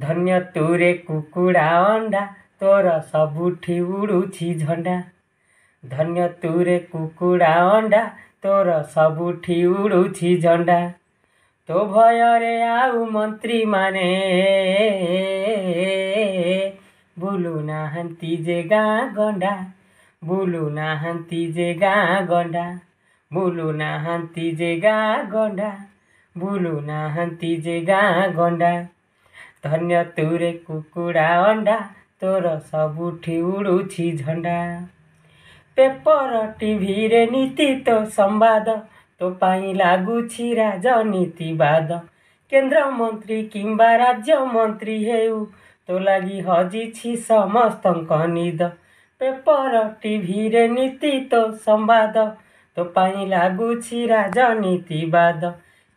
धन्य तोरे कुकुड़ा अंडा तोर सबुठी उड़ुछी झंडा। धन्य तोरे कुकुड़ा अंडा तोर सबुठी उड़ुछी झंडा। तो भयरे आउ मंत्री माने बुलू नाहंती जे गाँ गंडा। बुलू नाहंती जे गाँ गंडा। बुलू नाहंती जे गाँ गंडा। बुलू नाहंती जे गाँ गंडा। धन्य तोरे कुकुड़ा अंडा तोर सबुठी उड़ुछी झंडा। पेपर टीवी रे नीति तो संवाद तो पाई लागुछी राजनीतिवाद। केंद्र मंत्री किंबा राज्य मंत्री हेउ तो लगी हजिछी समस्त निद। पेपर टीवी रे नीति तो संवाद तो पाई लागुछी राजनीतिवाद।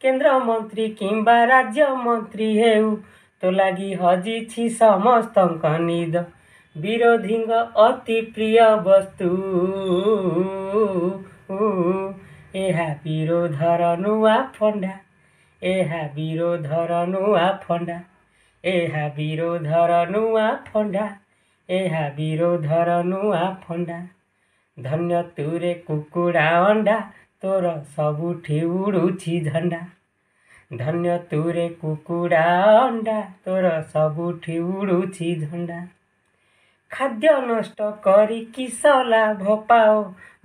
केंद्र मंत्री किंबा राज्य मंत्री हेउ तो लगी हजिछी समस्त निद। विरोधी अति प्रिय वस्तु एहा विरोधर नुआ फंडा। एहा विरोधर नुआ फंडा। एहा विरोधर नुआ फंडा। एहा विरोधर नुआ फंडा। धन्य तोरे कुकुड़ा अंडा तोर सबुठी उड़ुछी झंडा। धन्य तोरे कुकुड़ा अंडा तोर सबुठी उड़ुछी झंडा। खाद्य नष्ट करी किस लाभ पाओ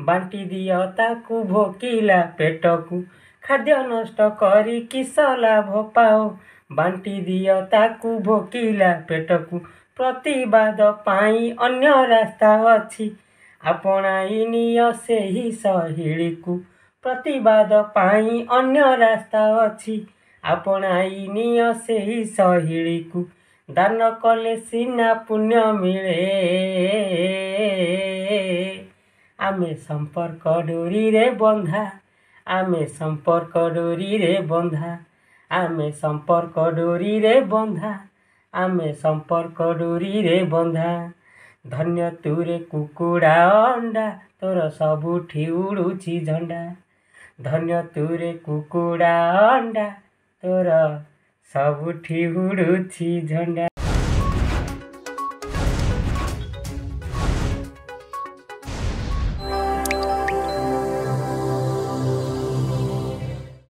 बांटी दियो ताकू भोकिला पेटकू। खाद्य नष्ट करी किस लाभ पाओ बांटी दियो ताकू भोकिला पेटकू। प्रतिवाद पाई अन्य रास्ता अछि अपनाई नियो सेही सहिड़ीकू। प्रतिवाद पाई अन्य रास्ता अछि अपनाई नियो सेही सहिड़ीकू। दान कले सीना पुण्य मिले आमे संपर्क डोरी रे बंधा। आमे संपर्क डोरी रे बंधा। आमे संपर्क डोरी रे बंधा। आमे संपर्क डोरी रे बंधा। धन्य तोरे कुकुड़ा अंडा तोर सबुठी उड़ुछी झंडा। धन्य तोरे कुकुड़ा अंडा तोर सबुठी उड़ुछी झंडा।